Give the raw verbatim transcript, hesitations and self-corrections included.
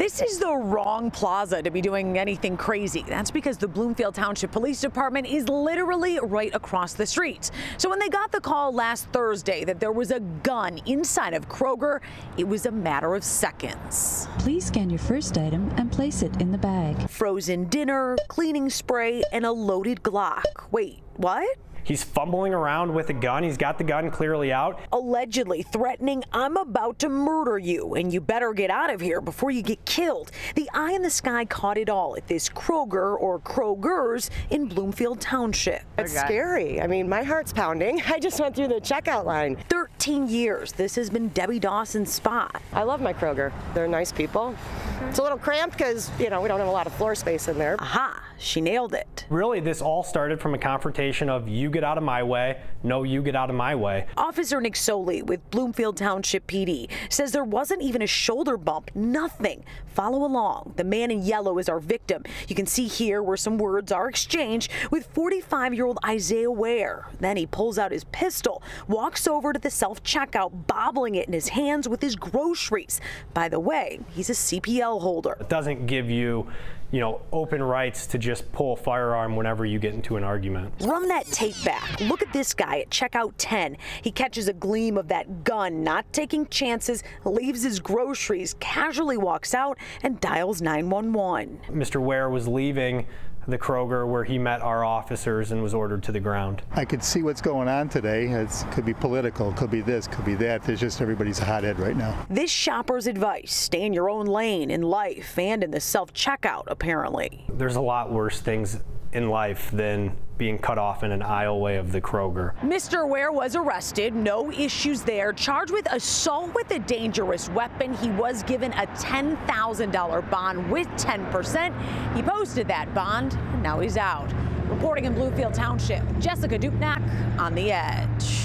This is the wrong plaza to be doing anything crazy. That's because the Bloomfield Township Police Department is literally right across the street. So when they got the call last Thursday that there was a gun inside of Kroger, it was a matter of seconds. Please scan your first item and place it in the bag. Frozen dinner, cleaning spray, and a loaded Glock. Wait, what? He's fumbling around with a gun. He's got the gun clearly out. Allegedly threatening, "I'm about to murder you, and you better get out of here before you get killed." The eye in the sky caught it all at this Kroger or Kroger's in Bloomfield Township. It's scary. I mean, my heart's pounding. I just went through the checkout line. thirteen years. This has been Debbie Dawson's spot. I love my Kroger. They're nice people. It's a little cramped because, you know, we don't have a lot of floor space in there. Aha, she nailed it. Really, this all started from a confrontation of, "You get out of my way, no, you get out of my way." Officer Nick Soli with Bloomfield Township P D says there wasn't even a shoulder bump, nothing. Follow along. The man in yellow is our victim. You can see here where some words are exchanged with forty-five-year-old Isaiah Ware. Then he pulls out his pistol, walks over to the self-checkout, bobbling it in his hands with his groceries. By the way, he's a C P L holder. It doesn't give you, you know, open rights to just pull a firearm whenever you get into an argument. Run that tape back. Look at this guy at checkout ten. He catches a gleam of that gun, not taking chances, leaves his groceries, casually walks out and dials nine one one. Mister Ware was leaving the Kroger where he met our officers and was ordered to the ground. I could see what's going on today. It could be political, could be this, could be that. There's just everybody's a hothead right now. This shopper's advice: stay in your own lane in life and in the self-checkout, apparently. There's a lot worse things in life than being cut off in an aisleway of the Kroger. Mister Ware was arrested, no issues there, charged with assault with a dangerous weapon. He was given a ten thousand dollar bond with ten percent. He posted that bond, and now he's out. Reporting in Bloomfield Township, Jessica Dupnack on The Edge.